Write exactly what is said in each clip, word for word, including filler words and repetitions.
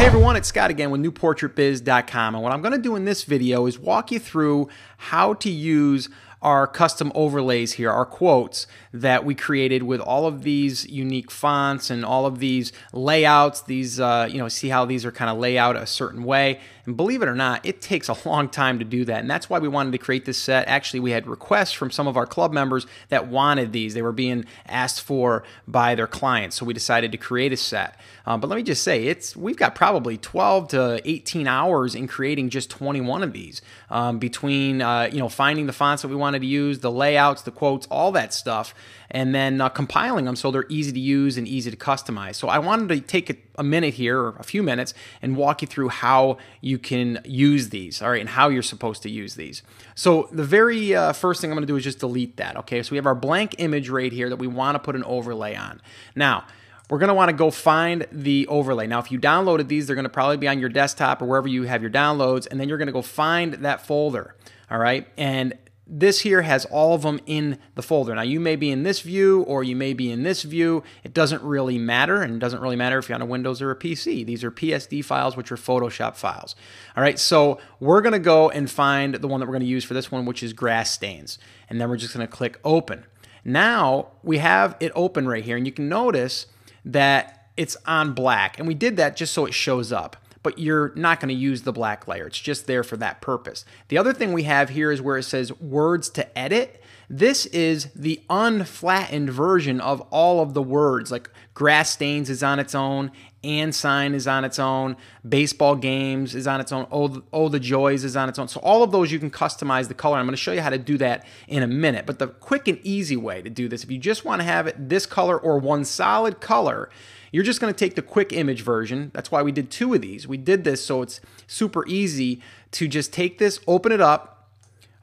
Hey everyone, it's Scott again with new portrait biz dot com, and what I'm going to do in this video is walk you through how to use our custom overlays here, our quotes that we created with all of these unique fonts and all of these layouts. These, uh, you know, see how these are kind of laid out a certain way. And believe it or not, it takes a long time to do that. And that's why we wanted to create this set. Actually, we had requests from some of our club members that wanted these. They were being asked for by their clients. So we decided to create a set. Uh, but let me just say, it's we've got probably twelve to eighteen hours in creating just twenty-one of these um, between, uh, you know, finding the fonts that we want to use, the layouts, the quotes, all that stuff, and then uh, compiling them so they're easy to use and easy to customize. So I wanted to take a, a minute here, or a few minutes, and walk you through how you can use these, all right, and how you're supposed to use these. So the very uh, first thing I'm going to do is just delete that, okay? So we have our blank image right here that we want to put an overlay on. Now, we're going to want to go find the overlay. Now, if you downloaded these, they're going to probably be on your desktop or wherever you have your downloads, and then you're going to go find that folder, all right? And this here has all of them in the folder. Now, you may be in this view or you may be in this view. It doesn't really matter, and it doesn't really matter if you're on a Windows or a P C. These are P S D files, which are Photoshop files. All right, so we're going to go and find the one that we're going to use for this one, which is grass stains. And then we're just going to click open. Now, we have it open right here, and you can notice that it's on black. And we did that just so it shows up. But you're not going to use the black layer. It's just there for that purpose. The other thing we have here is where it says words to edit. This is the unflattened version of all of the words. Like grass stains is on its own, and sign is on its own, baseball games is on its own, oh, oh the joys is on its own. So all of those you can customize the color. I'm going to show you how to do that in a minute. But the quick and easy way to do this, if you just want to have it this color or one solid color, you're just going to take the quick image version. That's why we did two of these. We did this so it's super easy to just take this, open it up.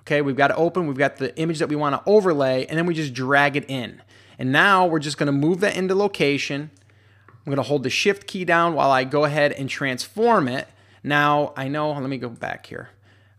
Okay, we've got it open, we've got the image that we want to overlay, and then we just drag it in. And now we're just going to move that into location. I'm going to hold the shift key down while I go ahead and transform it. Now, I know, let me go back here.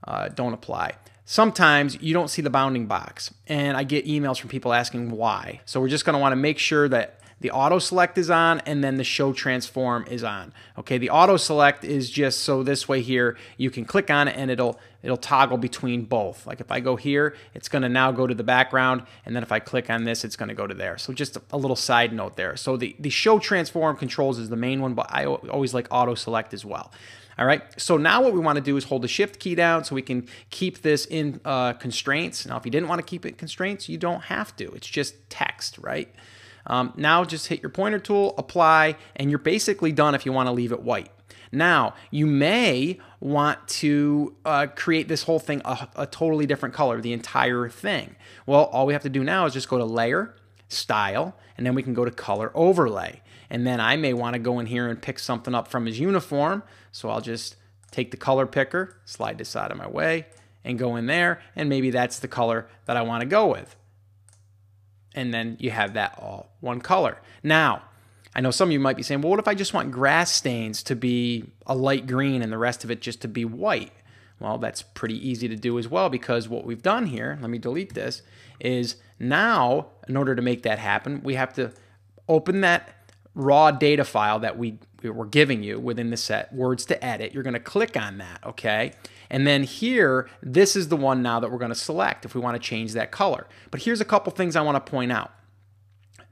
Uh, don't apply. Sometimes you don't see the bounding box, and I get emails from people asking why. So we're just going to want to make sure that the auto select is on, and then the show transform is on. Okay, the auto select is just so this way here, you can click on it and it'll it'll toggle between both. Like if I go here, it's going to now go to the background, and then if I click on this, it's going to go to there. So just a little side note there. So the, the show transform controls is the main one, but I always like auto select as well. All right, so now what we want to do is hold the shift key down so we can keep this in uh, constraints. Now, if you didn't want to keep it constraints, you don't have to. It's just text, right? Um, now just hit your pointer tool, apply, and you're basically done if you want to leave it white. Now, you may want to uh, create this whole thing a, a totally different color, the entire thing. Well, all we have to do now is just go to Layer, Style, and then we can go to Color Overlay. And then I may want to go in here and pick something up from his uniform. So I'll just take the color picker, slide this out of my way, and go in there. And maybe that's the color that I want to go with. And then you have that all one color. Now, I know some of you might be saying, well, what if I just want grass stains to be a light green and the rest of it just to be white? Well, that's pretty easy to do as well, because what we've done here, let me delete this, is now in order to make that happen, we have to open that raw data file that we, we were giving you within the set, words to edit. You're going to click on that, okay? And then here, this is the one now that we're going to select if we want to change that color. But here's a couple things I want to point out.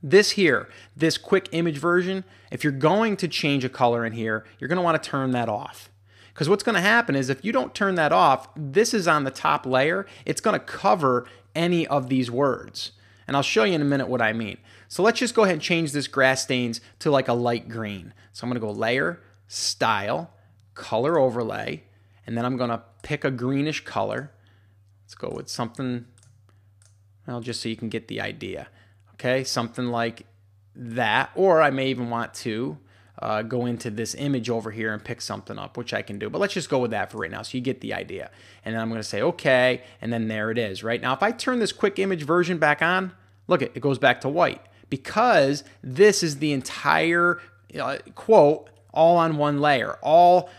This here, this quick image version, if you're going to change a color in here, you're going to want to turn that off. Because what's going to happen is if you don't turn that off, this is on the top layer. It's going to cover any of these words. And I'll show you in a minute what I mean. So let's just go ahead and change this grass stains to like a light green. So I'm going to go Layer, Style, Color Overlay, and then I'm going to pick a greenish color. Let's go with something, well, just so you can get the idea. Okay, something like that. Or I may even want to uh, go into this image over here and pick something up, which I can do. But let's just go with that for right now so you get the idea. And then I'm going to say okay, and then there it is. Right now, if I turn this quick image version back on, look, it goes back to white because this is the entire uh, quote all on one layer. All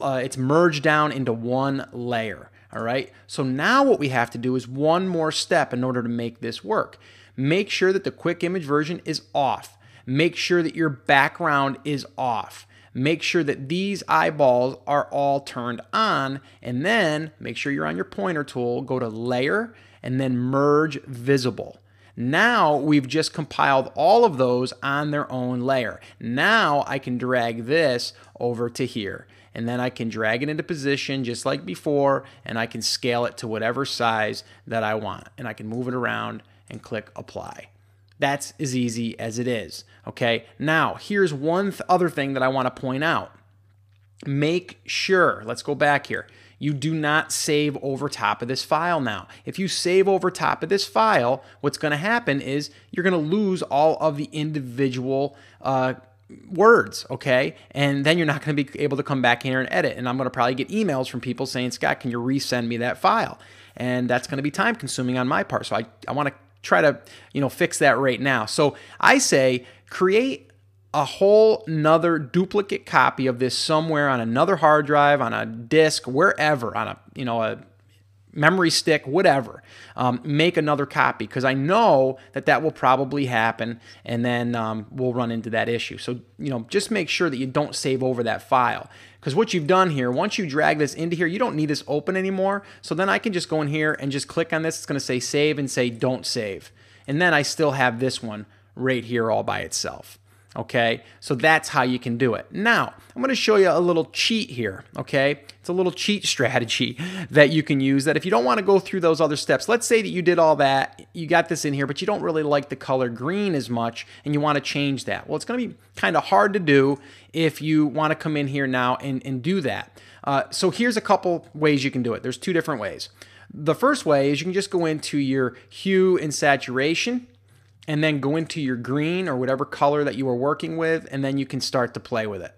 uh, it's merged down into one layer. All right, so now what we have to do is one more step in order to make this work. Make sure that the quick image version is off. Make sure that your background is off. make sure that these eyeballs are all turned on, and then make sure you're on your pointer tool, go to layer, and then merge visible. Now we've just compiled all of those on their own layer. Now I can drag this over to here, and then I can drag it into position just like before, and I can scale it to whatever size that I want, and I can move it around and click apply. That's as easy as it is, okay? Now, here's one th- other thing that I want to point out. Make sure, let's go back here, you do not save over top of this file now. If you save over top of this file, what's going to happen is you're going to lose all of the individual uh, words, okay? And then you're not going to be able to come back here and edit. And I'm going to probably get emails from people saying, Scott, can you resend me that file? And that's going to be time consuming on my part. So I, I want to try to, you know, fix that right now. So I say create a whole nother duplicate copy of this somewhere on another hard drive, on a disk, wherever, on a, you know, a memory stick, whatever. Um, make another copy, because I know that that will probably happen, and then um, we'll run into that issue. So, you know, just make sure that you don't save over that file, because what you've done here, once you drag this into here, you don't need this open anymore. So then I can just go in here and just click on this. It's going to say save and say don't save. And then I still have this one right here all by itself. Okay, so that's how you can do it. Now, I'm going to show you a little cheat here, okay? It's a little cheat strategy that you can use, that if you don't want to go through those other steps, let's say that you did all that, you got this in here, but you don't really like the color green as much, and you want to change that. Well, it's going to be kind of hard to do if you want to come in here now and, and do that. Uh, so here's a couple ways you can do it. There's two different ways. The first way is you can just go into your hue and saturation, and then go into your green or whatever color that you are working with, and then you can start to play with it.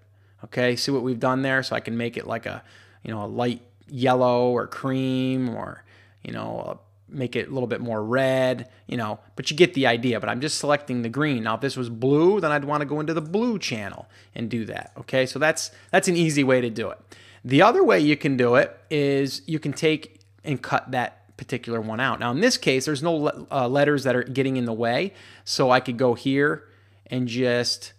Okay, see what we've done there? So I can make it like a, you know, a light yellow or cream, or, you know, make it a little bit more red, you know, but you get the idea. But I'm just selecting the green. Now, if this was blue, then I'd want to go into the blue channel and do that. Okay, so that's, that's an easy way to do it. The other way you can do it is you can take and cut that particular one out. Now in this case, there's no le uh, letters that are getting in the way, so I could go here and just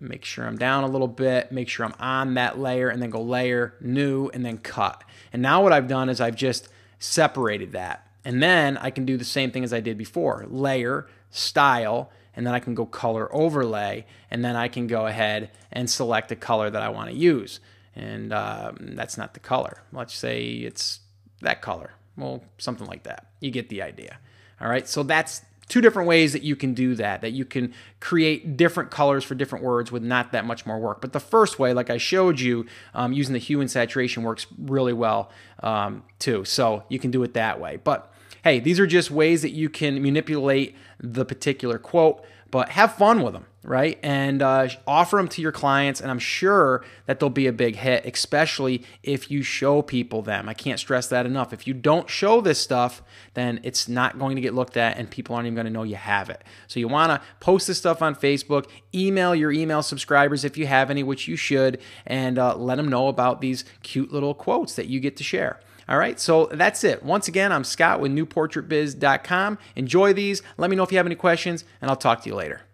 make sure I'm down a little bit, make sure I'm on that layer, and then go layer, new, and then cut. And now what I've done is I've just separated that. And then I can do the same thing as I did before, layer, style, and then I can go color overlay, and then I can go ahead and select a color that I want to use. And um, that's not the color. Let's say it's that color. Well, something like that. You get the idea. All right, so that's two different ways that you can do that, that you can create different colors for different words with not that much more work. But the first way, like I showed you, um, using the hue and saturation works really well um, too. So you can do it that way. But hey, these are just ways that you can manipulate the particular quote, but have fun with them, right? And uh, offer them to your clients, and I'm sure that they'll be a big hit, especially if you show people them. I can't stress that enough. If you don't show this stuff, then it's not going to get looked at, and people aren't even going to know you have it. So you want to post this stuff on Facebook, email your email subscribers if you have any, which you should, and uh, let them know about these cute little quotes that you get to share. All right, so that's it. Once again, I'm Scott with New Portrait Biz dot com. Enjoy these. Let me know if you have any questions, and I'll talk to you later.